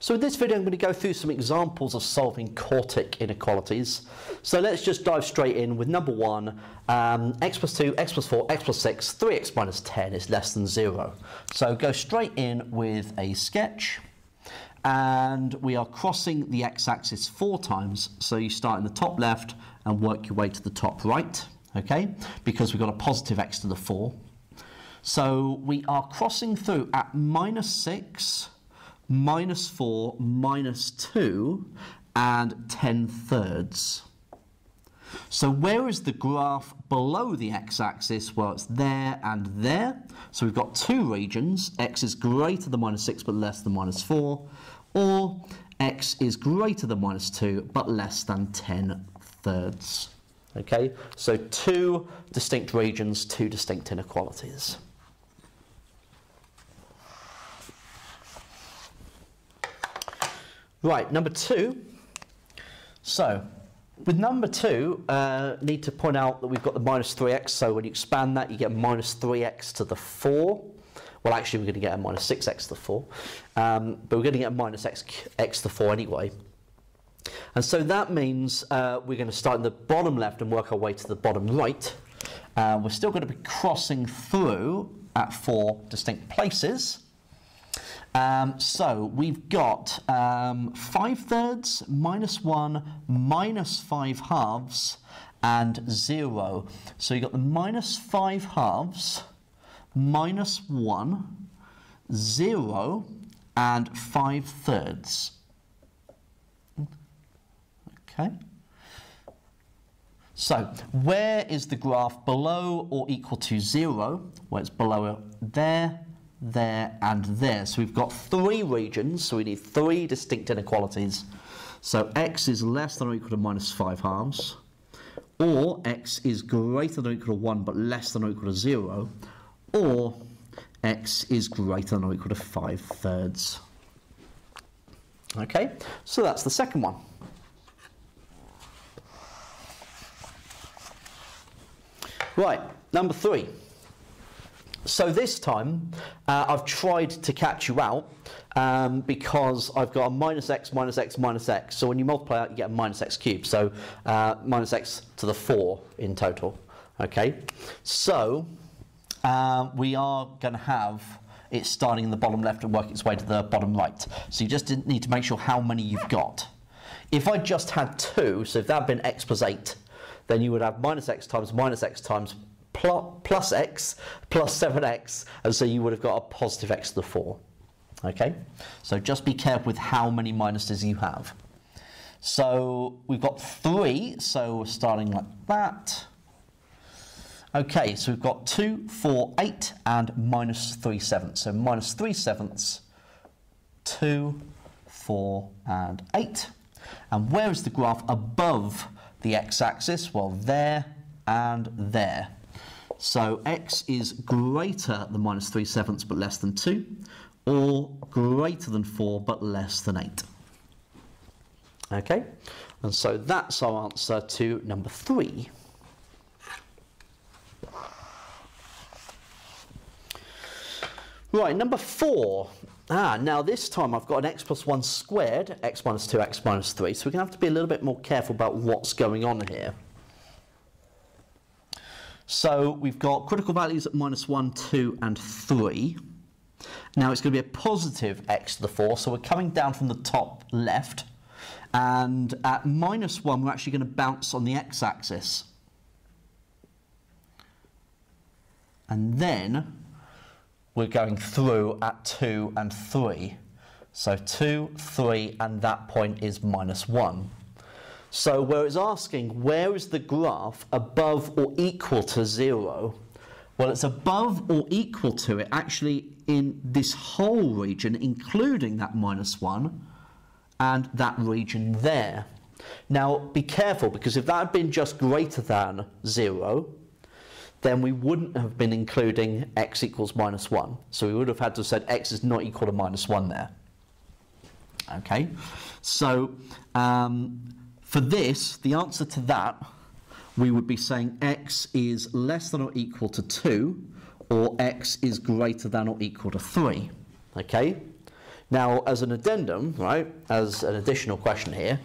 So in this video I'm going to go through some examples of solving quartic inequalities. So let's just dive straight in with number one, x plus 2, x plus 4, x plus 6, 3x minus 10 is less than 0. So go straight in with a sketch, and we are crossing the x-axis 4 times. So you start in the top left and work your way to the top right, okay? Because we've got a positive x to the 4. So we are crossing through at minus 6, minus 4, minus 2, and 10/3. So where is the graph below the x-axis? Well, it's there and there. So we've got two regions. X is greater than minus 6 but less than minus 4, or x is greater than minus 2 but less than 10/3. Okay, so two distinct regions, two distinct inequalities. Right, number two. So, with number two, need to point out that we've got the minus 3x, so when you expand that, you get minus 3x to the 4. Well, actually, we're going to get a minus 6x to the 4. But we're going to get a minus x to the 4 anyway. And so that means we're going to start in the bottom left and work our way to the bottom right. We're still going to be crossing through at 4 distinct places. So we've got 5/3, minus 1, minus 5/2, and 0. So you've got the minus 5/2, minus 1, 0, and 5/3. Okay. So where is the graph below or equal to 0? Well, it's below there, there and there. So we've got three regions, so we need three distinct inequalities. So x is less than or equal to minus 5/2, or x is greater than or equal to 1 but less than or equal to 0, or x is greater than or equal to 5/3. Okay, so that's the second one. Right, number three. So this time, I've tried to catch you out because I've got a minus x, minus x, minus x. So when you multiply out, you get a minus x cubed. So minus x to the 4 in total. Okay. So we are going to have it starting in the bottom left and working its way to the bottom right. So you just need to make sure how many you've got. If I just had 2, so if that had been x plus 8, then you would have minus x times minus x times plus x, plus 7x, and so you would have got a positive x to the 4. Okay? So just be careful with how many minuses you have. So we've got 3, so we're starting like that. Okay, so we've got 2, 4, 8, and minus 3/7. So minus 3/7, 2, 4, and 8. And where is the graph above the x-axis? Well, there and there. So x is greater than minus 3/7 but less than 2, or greater than 4 but less than 8. Okay, and so that's our answer to number 3. Right, number 4. Now this time I've got an x plus 1 squared, x minus 2, x minus 3, so we're going to have to be a little bit more careful about what's going on here. So we've got critical values at minus 1, 2, and 3. Now it's going to be a positive x to the 4, so we're coming down from the top left. And at minus 1, we're actually going to bounce on the x-axis. And then we're going through at 2 and 3. So 2, 3, and that point is minus 1. So where it's asking, where is the graph above or equal to 0? Well, it's above or equal to it, actually, in this whole region, including that minus 1 and that region there. Now, be careful, because if that had been just greater than 0, then we wouldn't have been including x equals minus 1. So we would have had to have said x is not equal to minus 1 there. Okay? So for this, the answer to that, we would be saying x is less than or equal to 2, or x is greater than or equal to 3. Okay? Now, as an addendum, right, as an additional question here,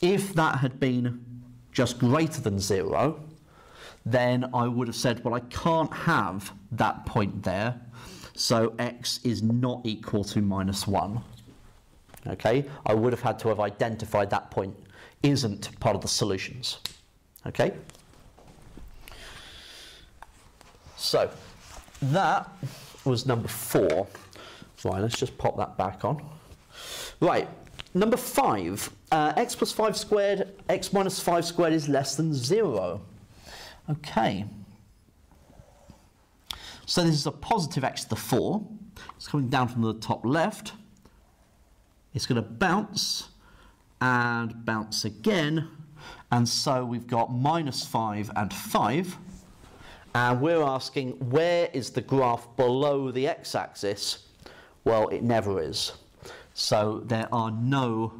if that had been just greater than 0, then I would have said, well, I can't have that point there, so x is not equal to -1. Okay, I would have had to have identified that point isn't part of the solutions. Okay, so that was number 4. Right, let's just pop that back on. Right, number 5. X plus 5 squared, x minus 5 squared is less than 0. Okay. So this is a positive x to the 4. It's coming down from the top left. It's going to bounce and bounce again. And so we've got -5 and 5. And we're asking, where is the graph below the x-axis? Well, it never is. So there are no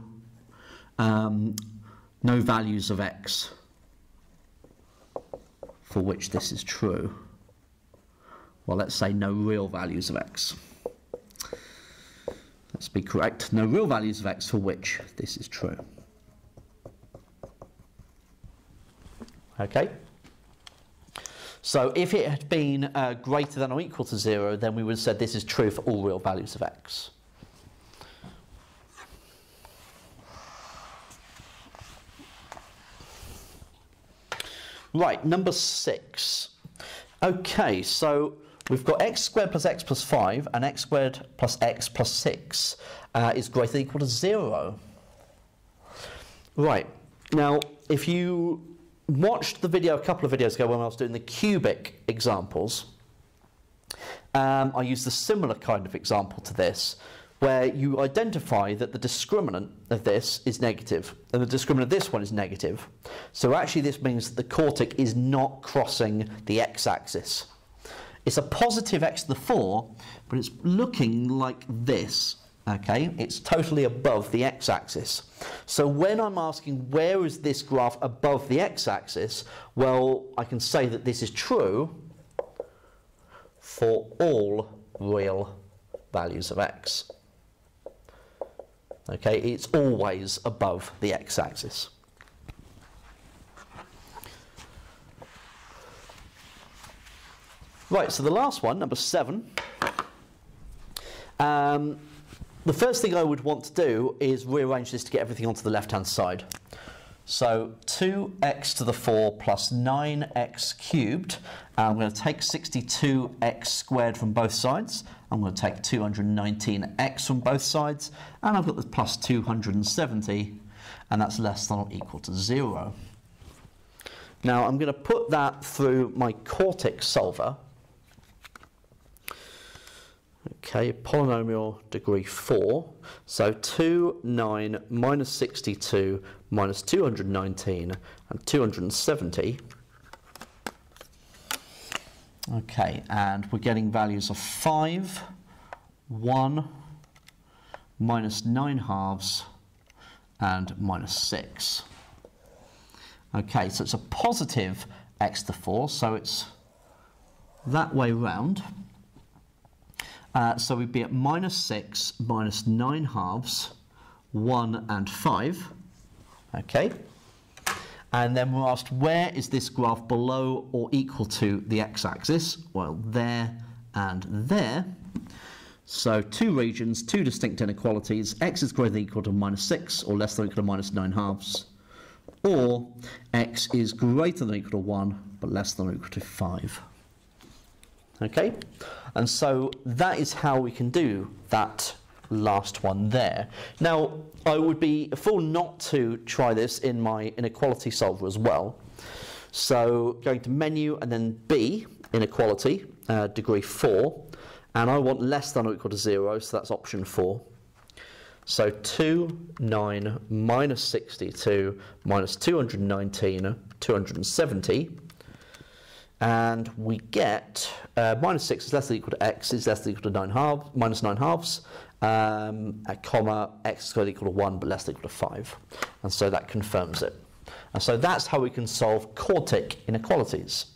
values of x for which this is true. Well, let's say no real values of x. Let's be correct. No real values of x for which this is true. Okay? So if it had been greater than or equal to 0, then we would have said this is true for all real values of x. Right, number 6. Okay, so we've got x plus 5 and x plus 6 is greater than or equal to 0. Right, now if you watched the video a couple of videos ago when I was doing the cubic examples, I used a similar kind of example to this, where you identify that the discriminant of this is negative, and the discriminant of this one is negative. So actually this means that the quartic is not crossing the x-axis. It's a positive x to the 4, but it's looking like this. Okay, it's totally above the x-axis. So when I'm asking where is this graph above the x-axis, well, I can say that this is true for all real values of x. Okay, it's always above the x-axis. Right, so the last one, number 7. The first thing I would want to do is rearrange this to get everything onto the left-hand side. So 2x to the 4 plus 9x cubed. I'm going to take 62x squared from both sides. I'm going to take 219x from both sides. And I've got the plus 270, and that's less than or equal to 0. Now I'm going to put that through my quartic solver. Okay, polynomial degree 4, so 2, 9, minus 62, minus 219, and 270. Okay, and we're getting values of 5, 1, minus 9/2, and minus 6. Okay, so it's a positive x to the 4, so it's that way round. So we'd be at minus 6, minus 9/2, 1 and 5. Okay. And then we're asked, where is this graph below or equal to the x-axis? Well, there and there. So two regions, two distinct inequalities. X is greater than or equal to minus 6 or less than or equal to minus 9/2. Or x is greater than or equal to 1 but less than or equal to 5. Okay, and so that is how we can do that last one there. Now, I would be a fool not to try this in my inequality solver as well. So going to menu and then B, inequality, degree 4, and I want less than or equal to 0, so that's option 4. So 2, 9, minus 62, minus 219, 270. And we get minus 6 is less than or equal to x is less than or equal to minus 9/2, comma, x squared equal to 1 but less than or equal to 5. And so that confirms it. And so that's how we can solve quartic inequalities.